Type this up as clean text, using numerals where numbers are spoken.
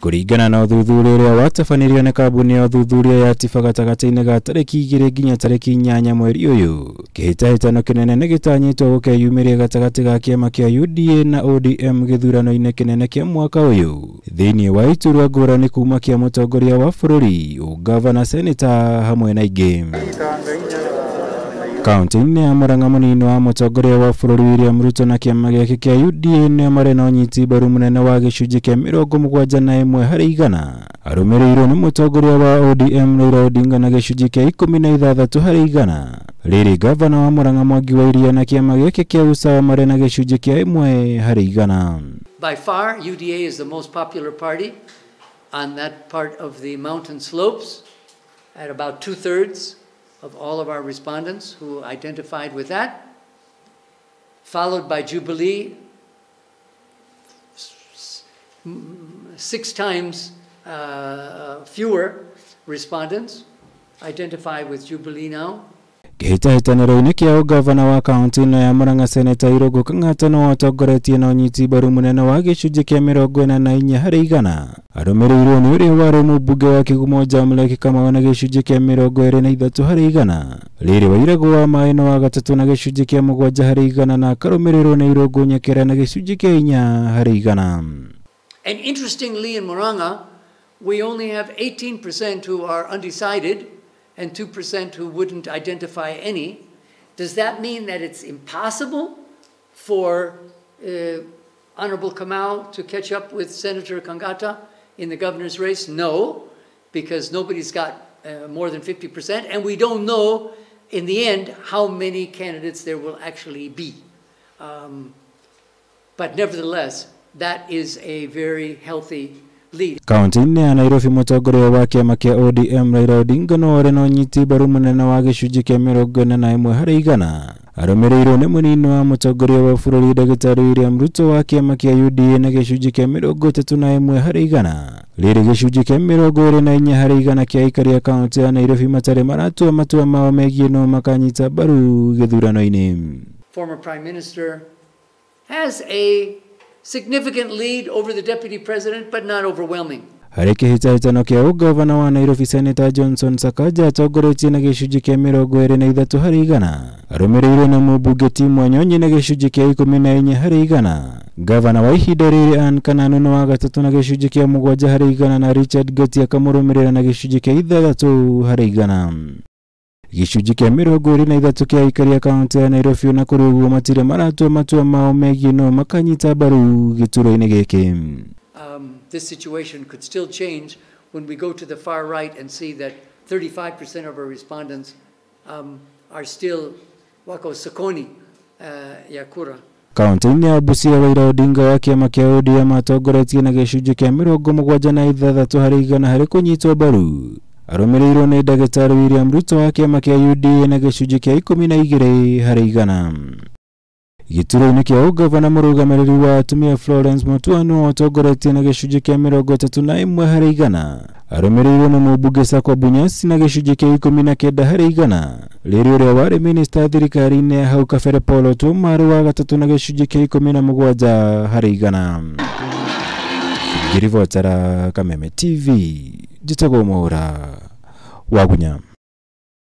Kuringana na uthuthuria watafanirio na kabuni ya uthuthuria ya tifa gatagataine ga tariki 2 nginya tariki 8 mweri uyu. Kihitahitano kinene ni gitanyitwo gukeyumiria gatagati ga kiama kia UDA na ODM githurano-ini kinene kia mwaka uyu. Thiini wa iturwa ngurani kuma kia mutongoria wa bururi, ugavana, senator hamwe na ingi. Kaunti nne ya Murang'a munini wa mutongoria wa bururi William Ruto na kiama giake kia UDN amare na unyiti mbaru munene wa gicunji kia 71 hari igana. Arumirirwo ni mutongoria wa ODM Raila Odinga na gicunji kia 16 hari igana. Riri gavana wa Murang'a Mwangi wa Iria na kiama giake kia Usawa amare na gicunji kia 1 hari igana. By far, UDA is the most popular party on that part of the mountain slopes at about 2/3 of all of our respondents who identified with that, followed by Jubilee, 6 times fewer respondents identify with Jubilee now. Kihitahitano ni kia ugavana wa kaunti na ya Murang'a senator Irogo Kangata no watogoretie na unyiti mbaru munene wa gicunji kia 44 hari igana. Arumirirwo ni uria wari mubunge wa Kigumo Jamuleki Kamau na gicunji kia 23 hari igana. Riri wa Irego wa Maĩ no wa gatatu na gicunji kia 7 hari igana na akarumirirwo ni Irogo Nyakera na gicunji kia 4 hari igana. And interestingly, in Murang'a, we only have 18% who are undecided and 2% who wouldn't identify any. Does that mean that it's impossible for Honorable Kamau to catch up with Senator Kangata in the governor's race? No, because nobody's got more than 50%, and we don't know in the end how many candidates there will actually be. But nevertheless, that is a very healthy Kaunti nne ya Nairobi mutongoria wa kiama kia ODM Raila Odinga no wari na unyiti mbaru munene wa gicunji kia 41 hari igana. Arumirirwo ni munini wa mutongoria wa bururi Dagitari William Ruto wa kiama kia UDA na gicunji kia 31 hari igana. Riri gicunji kia 24 hari igana kia ikari ya kaunti ya Nairobi matari maratua matua mao megie no makanyita mbaru githurano-ini. Former Prime Minister has a significant lead over the Deputy President, but not overwhelming. Hariki hitahitano kia ugavana wa Nairobi senator Johnson Sakaja atogoretie na gicunji kia 23 hari igana. Arumirirwo na mubunge Tim Wanyonyi na gicunji kia 14 hari igana. Gavana wa ihinda riri Ann Kananu no wa gatatu na gicunji kia 7 hari igana na Richard Gatia akamurumirira na gicunji kia 6 hari igana. Gicunji kia 23 kia ikari ya kaunti ya Nairobi na kurugu matire maratua matua mao megie no makanyita mbaru githurano-ini giki. This situation could still change when we go to the far right and see that 35% of our respondents are still wako sokoni ya kura. Kaunti nne ya Busia wa Raila Odinga wa kiama kia ODM atogoretie na gicunji kia 76 hari igana hari kunyitwo mbaru. Arumirirwo ni Dagitari William Ruto wa kiama kia UDA na gicunji kia 12 hari igana. Githurano-ini kia ugavana murugamiriri wa atumia Florence Motuanu atogoretie na gicunji kia 31 hari igana. Arumirirwo ni mubunge Sakwa Bunyasi na gicunji kia 19 hari igana. Riri uria wari minista thirikari-ini ya hau kabere Paul Otuomaru wa gatatu na gicunji kia 17 hari igana. Ngirivotara Kameme TV, jitagwo Mwaura Wagunya.